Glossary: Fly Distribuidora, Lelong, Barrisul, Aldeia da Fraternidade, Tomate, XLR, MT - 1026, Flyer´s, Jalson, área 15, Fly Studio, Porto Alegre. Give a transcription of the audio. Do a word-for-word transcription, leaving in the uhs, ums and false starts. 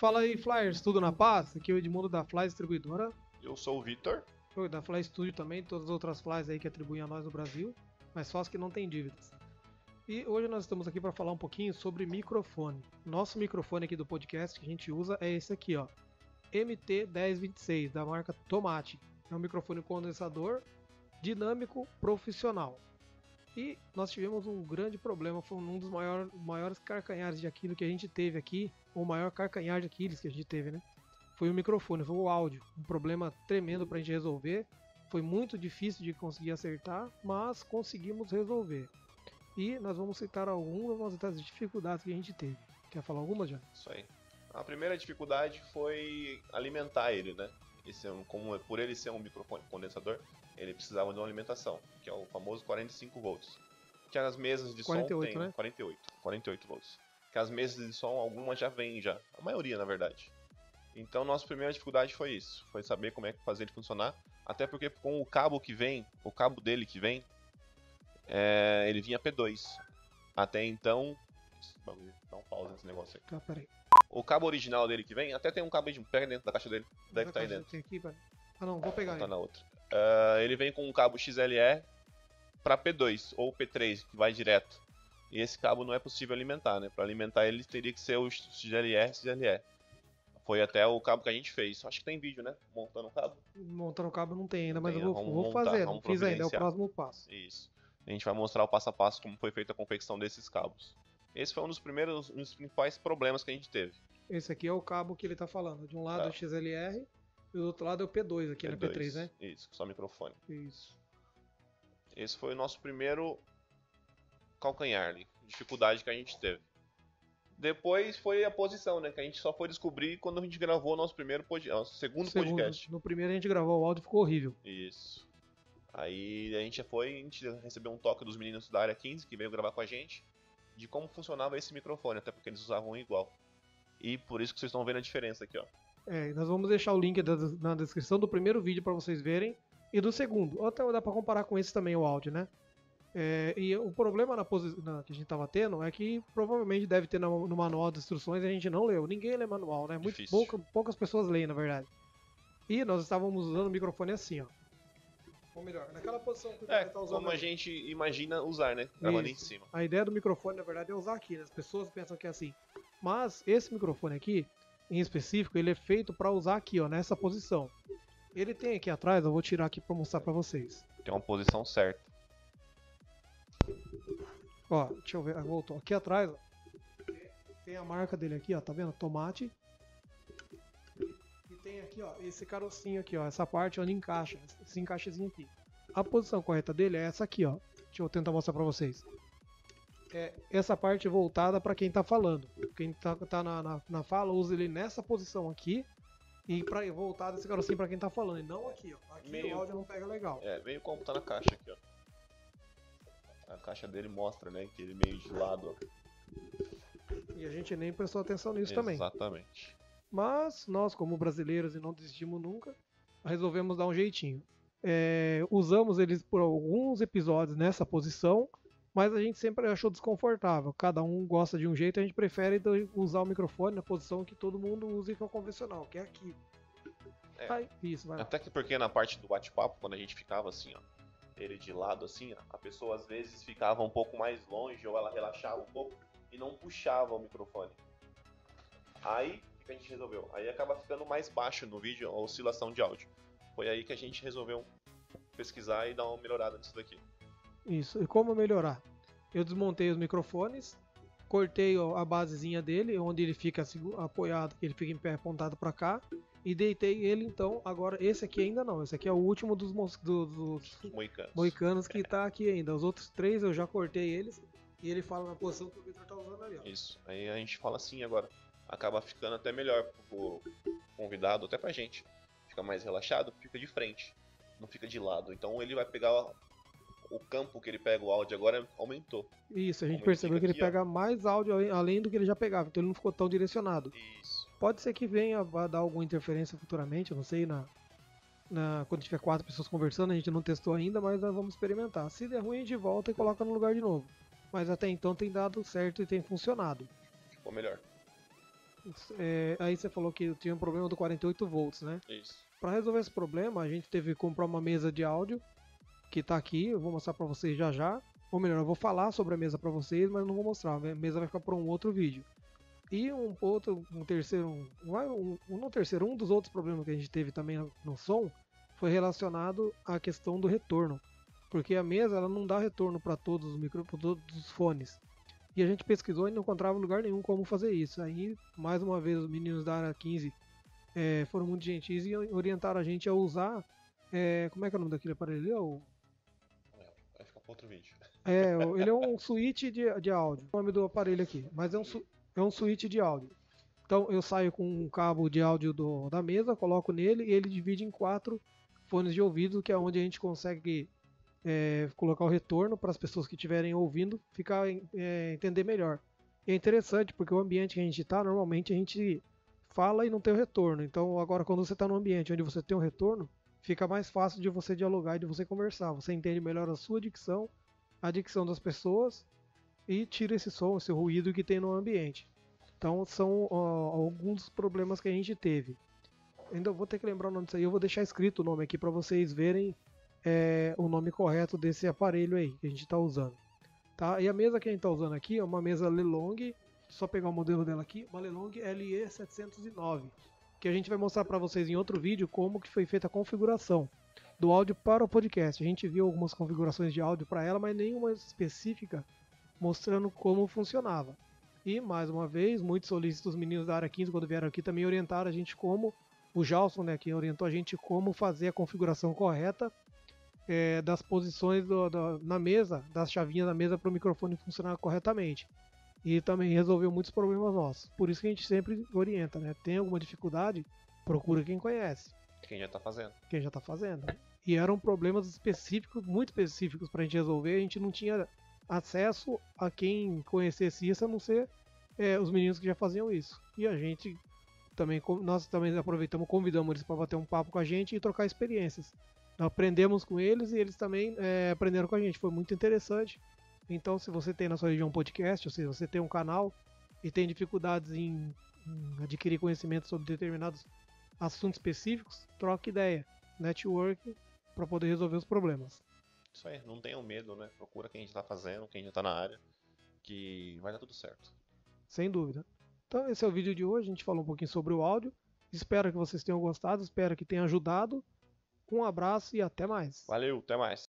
Fala aí, Flyers, tudo na paz? Aqui é o Edmundo da Fly Distribuidora. Eu sou o Vitor. Eu da Fly Studio também, todas as outras Flys aí que atribuem a nós no Brasil, mas só as que não têm dívidas. E hoje nós estamos aqui para falar um pouquinho sobre microfone. Nosso microfone aqui do podcast que a gente usa é esse aqui, ó, M T dez vinte e seis, da marca Tomate. É um microfone condensador dinâmico profissional. E nós tivemos um grande problema, foi um dos maior, maiores carcanhares de Aquiles que a gente teve aqui, ou maior carcanhar de Aquiles que a gente teve, né? Foi o microfone, foi o áudio, um problema tremendo para a gente resolver. Foi muito difícil de conseguir acertar, mas conseguimos resolver. E nós vamos citar algumas das dificuldades que a gente teve. Quer falar alguma, já? Isso aí. A primeira dificuldade foi alimentar ele, né? Esse, como por ele ser um microfone condensador, ele precisava de uma alimentação, que é o famoso quarenta e cinco volts. Que as mesas de quarenta e oito, som tem, né? quarenta e oito, quarenta e oito volts. Que as mesas de som algumas já vêm já, a maioria na verdade. Então, nossa primeira dificuldade foi isso, foi saber como é que fazer ele funcionar, até porque com o cabo que vem, o cabo dele que vem, é, ele vinha P dois. Até então, dá um pausa nesse negócio aí. Ah, peraí. O cabo original dele que vem, até tem um cabo de pega dentro da caixa dele, deve estar tá aí dentro. Aqui, ah não, vou pegar. Tá na outra. Uh, ele vem com um cabo X L E para P dois ou P três, que vai direto. E esse cabo não é possível alimentar, né? Para alimentar ele teria que ser o X L E, X L E. Foi até o cabo que a gente fez. Acho que tem vídeo, né? Montando o cabo. Montando o cabo não tem ainda, mas tem, eu vou, vou montar, fazer. Não fiz ainda, é o próximo passo. Isso. A gente vai mostrar o passo a passo como foi feita a confecção desses cabos. Esse foi um dos primeiros, um dos principais problemas que a gente teve. Esse aqui é o cabo que ele tá falando. De um lado tá. É o X L R e do outro lado é o P dois, aqui P dois, era P três, né? Isso, só microfone. Isso. Esse foi o nosso primeiro calcanhar, né? Dificuldade que a gente teve. Depois foi a posição, né? Que a gente só foi descobrir quando a gente gravou o nosso primeiro pod... nosso segundo, segundo podcast. No primeiro a gente gravou o áudio e ficou horrível. Isso. Aí a gente foi, a gente recebeu um toque dos meninos da área quinze, que veio gravar com a gente, de como funcionava esse microfone, até porque eles usavam igual. E por isso que vocês estão vendo a diferença aqui, ó. É, nós vamos deixar o link da, na descrição do primeiro vídeo para vocês verem, e do segundo. Até dá para comparar com esse também, o áudio, né? É, e o problema na posi- na, que a gente estava tendo é que provavelmente deve ter no, no manual de instruções, a gente não leu. Ninguém lê manual, né? Muito pouca, poucas pessoas leem, na verdade. E nós estávamos usando o microfone assim, ó. Ou melhor, naquela posição que é, tá usando como a ali. Gente imagina usar, né? Gravando em cima. A ideia do microfone, na verdade, é usar aqui, né? As pessoas pensam que é assim. Mas esse microfone aqui, em específico, ele é feito para usar aqui, ó, nessa posição. Ele tem aqui atrás, eu vou tirar aqui para mostrar para vocês. Tem uma posição certa. Ó, deixa eu ver, voltou. Aqui atrás, ó, tem a marca dele aqui, ó, tá vendo? Tomate. E tem aqui, ó, esse carocinho aqui, ó, essa parte onde encaixa, esse encaixezinho aqui. A posição correta dele é essa aqui, ó. Deixa eu tentar mostrar pra vocês. É essa parte voltada pra quem tá falando. Quem tá, tá na, na, na fala, usa ele nessa posição aqui. E pra, voltado esse carocinho pra quem tá falando, e não aqui, ó. Aqui meio, o áudio não pega legal. É, meio como tá na caixa aqui, ó. A caixa dele mostra, né, que ele meio de lado, ó. E a gente nem prestou atenção nisso. Exatamente. Também. Exatamente. Mas nós, como brasileiros e não desistimos nunca, resolvemos dar um jeitinho. É, usamos eles por alguns episódios nessa posição, mas a gente sempre achou desconfortável. Cada um gosta de um jeito, a gente prefere usar o microfone na posição que todo mundo usa e que é o convencional, que é aqui. É, Aí, isso, vai. Até que porque na parte do bate-papo, quando a gente ficava assim, ó, ele de lado assim, ó, a pessoa às vezes ficava um pouco mais longe ou ela relaxava um pouco e não puxava o microfone. Aí... que a gente resolveu. Aí acaba ficando mais baixo no vídeo a oscilação de áudio. Foi aí que a gente resolveu pesquisar e dar uma melhorada nisso daqui. Isso. E como melhorar? Eu desmontei os microfones, cortei a basezinha dele, onde ele fica apoiado, ele fica em pé apontado para cá, e deitei ele então. Agora, esse aqui ainda não. Esse aqui é o último dos, mos... dos, dos... moicanos. moicanos que tá aqui ainda. Os outros três eu já cortei eles e ele fala na posição que o Victor tá usando ali. Ó. Isso. Aí a gente fala assim agora. Acaba ficando até melhor pro convidado, até pra gente. Fica mais relaxado, fica de frente, não fica de lado. Então ele vai pegar o, o campo que ele pega o áudio agora aumentou. Isso, a gente percebeu que ele pega mais áudio além do que ele já pegava, então ele não ficou tão direcionado. Isso. Pode ser que venha a dar alguma interferência futuramente, eu não sei, na, na, quando tiver quatro pessoas conversando, a gente não testou ainda, mas nós vamos experimentar. Se der ruim, a gente volta e coloca no lugar de novo. Mas até então tem dado certo e tem funcionado. Ficou melhor. É, aí você falou que tinha um problema do quarenta e oito volts, né? Isso. Para resolver esse problema, a gente teve que comprar uma mesa de áudio, que tá aqui, eu vou mostrar para vocês já já. Ou melhor, eu vou falar sobre a mesa para vocês, mas não vou mostrar, a mesa vai ficar para um outro vídeo. E um outro, um terceiro, um, um, um, não terceiro, um dos outros problemas que a gente teve também no som foi relacionado à questão do retorno. Porque a mesa ela não dá retorno para todos os micro, para todos os fones. E a gente pesquisou e não encontrava lugar nenhum como fazer isso. Aí, mais uma vez, os meninos da área quinze é, foram muito gentis e orientaram a gente a usar... É, como é que é o nome daquele aparelho? É o... Vai ficar para outro vídeo. É, ele é um switch de, de áudio. O nome do aparelho aqui. Mas é um, é um switch de áudio. Então, eu saio com um cabo de áudio do, da mesa, coloco nele e ele divide em quatro fones de ouvido, que é onde a gente consegue... É, colocar o retorno para as pessoas que estiverem ouvindo ficar, é, entender melhor. E é interessante porque o ambiente que a gente está, normalmente a gente fala e não tem o retorno. Então agora quando você está num ambiente onde você tem um retorno, fica mais fácil de você dialogar e de você conversar. Você entende melhor a sua dicção, a dicção das pessoas e tira esse som, esse ruído que tem no ambiente. Então são ó, alguns dos problemas que a gente teve. Ainda vou ter que lembrar o nome disso aí, eu vou deixar escrito o nome aqui para vocês verem É, o nome correto desse aparelho aí que a gente está usando, tá? E a mesa que a gente está usando aqui é uma mesa Lelong, só pegar o modelo dela aqui, uma Lelong L E sete zero nove, que a gente vai mostrar para vocês em outro vídeo como que foi feita a configuração do áudio para o podcast. A gente viu algumas configurações de áudio para ela, mas nenhuma específica mostrando como funcionava. E mais uma vez, muito solícitos, os meninos da área quinze quando vieram aqui também orientaram a gente como, o Jalson, né, que orientou a gente como fazer a configuração correta É, das posições do, do, na mesa, das chavinhas da mesa para o microfone funcionar corretamente. E também resolveu muitos problemas nossos. Por isso que a gente sempre orienta, né? Tem alguma dificuldade, procura quem conhece. Quem já está fazendo. Quem já está fazendo. E eram problemas específicos, muito específicos para a gente resolver. A gente não tinha acesso a quem conhecesse isso, a não ser é, os meninos que já faziam isso. E a gente também, nós também aproveitamos, convidamos eles para bater um papo com a gente e trocar experiências. Aprendemos com eles e eles também é, aprenderam com a gente, foi muito interessante. Então se você tem na sua região um podcast, ou se você tem um canal e tem dificuldades em, em adquirir conhecimento sobre determinados assuntos específicos, troque ideia, network, para poder resolver os problemas. Isso aí, não tenham medo, né? Procura quem já está fazendo, quem já está na área, que vai dar tudo certo. Sem dúvida. Então esse é o vídeo de hoje, a gente falou um pouquinho sobre o áudio, espero que vocês tenham gostado, espero que tenha ajudado. Um abraço e até mais. Valeu, até mais.